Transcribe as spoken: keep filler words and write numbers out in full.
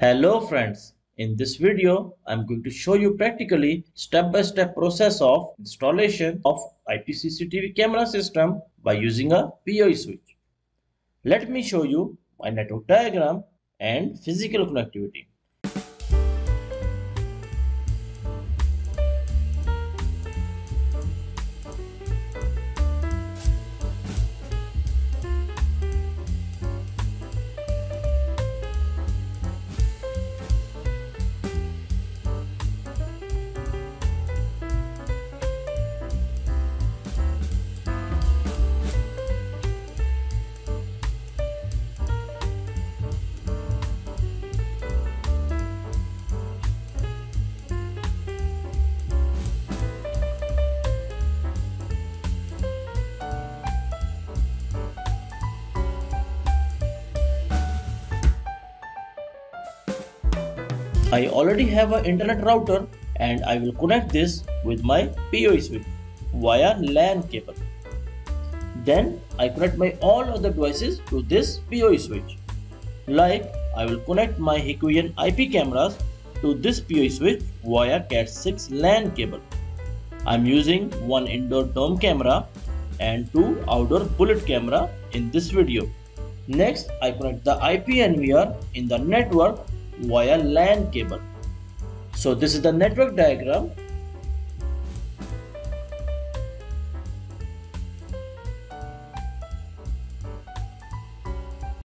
Hello friends, in this video I am going to show you practically step-by-step process of installation of I P C C T V camera system by using a P O E switch. Let me show you my network diagram and physical connectivity. I already have an internet router and I will connect this with my P O E switch via LAN cable. Then I connect my all other devices to this P O E switch. Like I will connect my Hikvision I P cameras to this P O E switch via cat six LAN cable. I am using one indoor dome camera and two outdoor bullet camera in this video. Next I connect the I P N V R in the network via LAN cable. So this is the network diagram